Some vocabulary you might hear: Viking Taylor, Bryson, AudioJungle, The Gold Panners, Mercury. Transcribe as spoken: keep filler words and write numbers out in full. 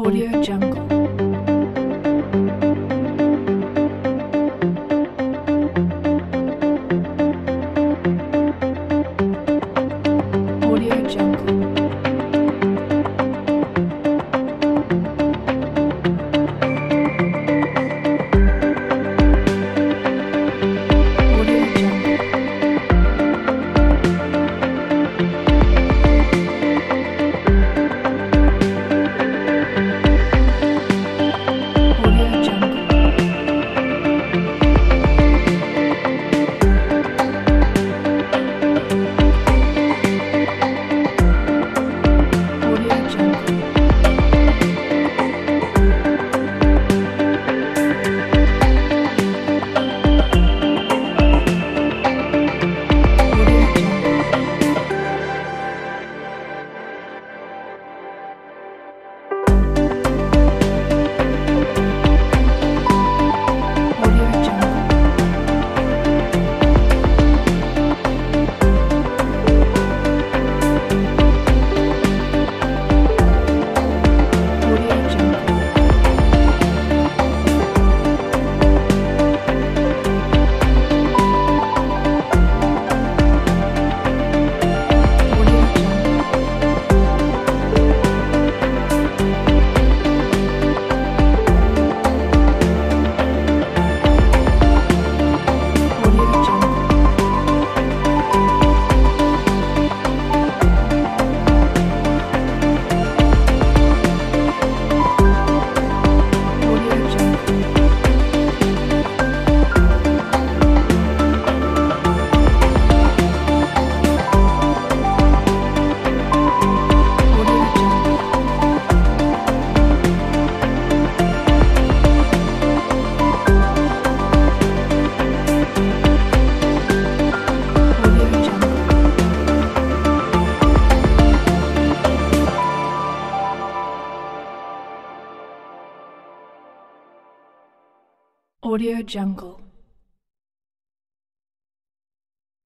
AudioJungle. AudioJungle.